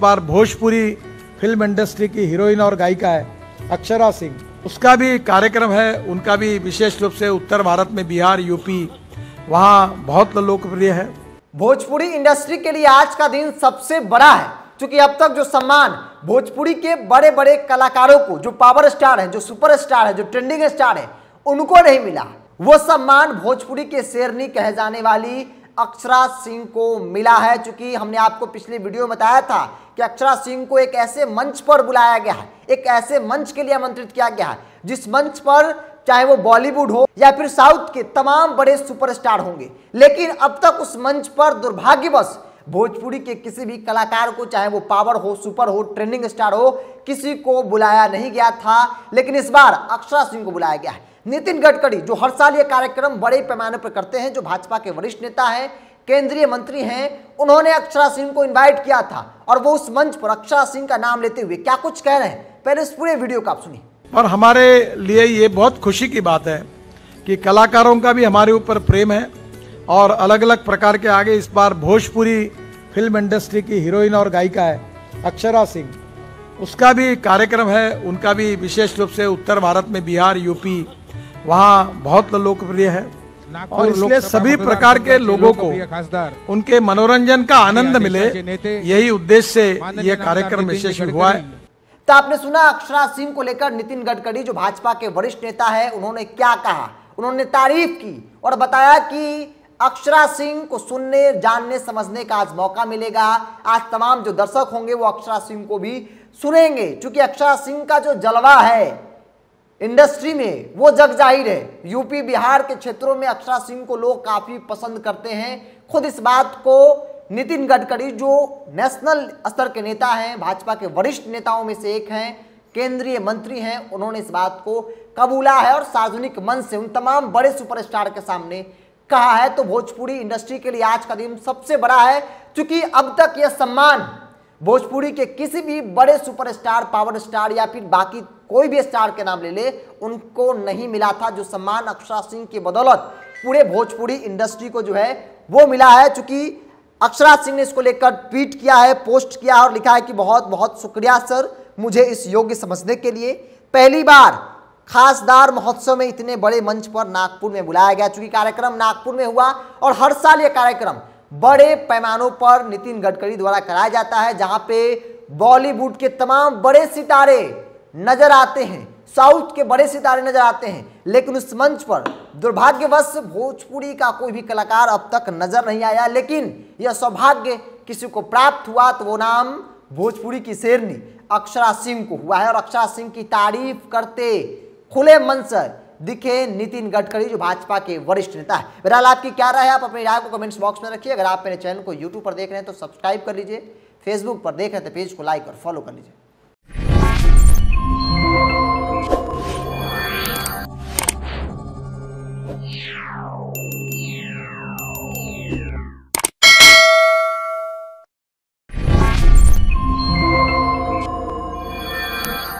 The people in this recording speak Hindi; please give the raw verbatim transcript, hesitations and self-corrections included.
बार भोजपुरी फिल्म इंडस्ट्री की हीरोइन और गायिका है अक्षरा सिंह, उसका भी कार्यक्रम है। उनका भी विशेष रूप से उत्तर भारत में बिहार, यूपी, वहाँ बहुत लोकप्रिय है। भोजपुरी इंडस्ट्री के लिए आज का दिन सबसे बड़ा है, क्योंकि अब तक जो सम्मान भोजपुरी के बड़े बड़े कलाकारों को, जो पावर स्टार है, जो सुपर स्टार है, जो ट्रेंडिंग स्टार है, उनको नहीं मिला, वो सम्मान भोजपुरी के शेरनी कहे जाने वाली अक्षरा सिंह को मिला है। चूंकि हमने आपको पिछले वीडियो में बताया था कि अक्षरा सिंह को एक ऐसे मंच पर बुलाया गया है, एक ऐसे मंच के लिए आमंत्रित किया गया है जिस मंच पर चाहे वो बॉलीवुड हो या फिर साउथ के तमाम बड़े सुपरस्टार होंगे, लेकिन अब तक उस मंच पर दुर्भाग्यवश भोजपुरी के किसी भी कलाकार को, चाहे वो पावर हो, सुपर हो, ट्रेंडिंग स्टार हो, किसी को बुलाया नहीं गया था। लेकिन इस बार अक्षरा सिंह को बुलाया गया है। नितिन गडकरी, जो हर साल ये कार्यक्रम बड़े पैमाने पर करते हैं, जो भाजपा के वरिष्ठ नेता हैं, केंद्रीय मंत्री हैं, उन्होंने अक्षरा सिंह को इनवाइट किया था और वो उस मंच पर अक्षरा सिंह का नाम लेते हुए क्या कुछ कह रहे हैं, पहले इस पूरे वीडियो को आप सुनिए। और हमारे लिए ये बहुत खुशी की बात है कि कलाकारों का भी हमारे ऊपर प्रेम है और अलग अलग प्रकार के आगे इस बार भोजपुरी फिल्म इंडस्ट्री की हीरोइन और गायिका है अक्षरा सिंह, उसका भी कार्यक्रम है। उनका भी विशेष रूप से उत्तर भारत में बिहार, यूपी, वहाँ बहुत लोकप्रिय है और इसलिए सभी प्रकार के लोगों को उनके मनोरंजन का आनंद मिले, यही उद्देश्य से यह कार्यक्रम विशेष हुआ है। तो आपने सुना अक्षरा सिंह को लेकर नितिन गडकरी, जो भाजपा के वरिष्ठ नेता है, उन्होंने क्या कहा। उन्होंने तारीफ की और बताया कि अक्षरा सिंह को सुनने, जानने, समझने का आज मौका मिलेगा। आज तमाम जो दर्शक होंगे वो अक्षरा सिंह को भी सुनेंगे, क्योंकि अक्षरा सिंह का जो जलवा है इंडस्ट्री में वो जग जाहिर है। यूपी बिहार के क्षेत्रों में अक्षरा सिंह को लोग काफ़ी पसंद करते हैं। खुद इस बात को नितिन गडकरी, जो नेशनल स्तर के नेता हैं, भाजपा के वरिष्ठ नेताओं में से एक हैं, केंद्रीय मंत्री हैं, उन्होंने इस बात को कबूला है और सार्वजनिक मंच से उन तमाम बड़े सुपरस्टार के सामने कहा है। तो भोजपुरी इंडस्ट्री के लिए आज का दिन सबसे बड़ा है, क्योंकि अब तक यह सम्मान भोजपुरी के किसी भी बड़े सुपरस्टार, पावर स्टार या फिर बाकी कोई भी स्टार के नाम ले ले, उनको नहीं मिला था। जो सम्मान अक्षरा सिंह की बदौलत पूरे भोजपुरी इंडस्ट्री को जो है वो मिला है। चूंकि अक्षरा सिंह ने इसको लेकर ट्वीट किया है, पोस्ट किया है और लिखा है कि बहुत बहुत शुक्रिया सर, मुझे इस योग्य समझने के लिए। पहली बार खासदार महोत्सव में इतने बड़े मंच पर नागपुर में बुलाया गया, चूंकि कार्यक्रम नागपुर में हुआ और हर साल यह कार्यक्रम बड़े पैमानों पर नितिन गडकरी द्वारा कराया जाता है, जहां पे बॉलीवुड के तमाम बड़े सितारे नजर आते हैं, साउथ के बड़े सितारे नजर आते हैं। लेकिन उस मंच पर दुर्भाग्यवश भोजपुरी का कोई भी कलाकार अब तक नजर नहीं आया, लेकिन यह सौभाग्य किसी को प्राप्त हुआ, तो वो नाम भोजपुरी की शेरनी अक्षरा सिंह को हुआ है। और अक्षरा सिंह की तारीफ करते खुले मन से दिखे नितिन गडकरी, जो भाजपा के वरिष्ठ नेता है। बहरहाल आपकी क्या राय है, आप अपनी राय को कमेंट्स बॉक्स में रखिए। अगर आप मेरे चैनल को यूट्यूब पर देख रहे हैं तो सब्सक्राइब कर लीजिए, फेसबुक पर देख रहे हैं तो पेज को लाइक और फॉलो कर लीजिए।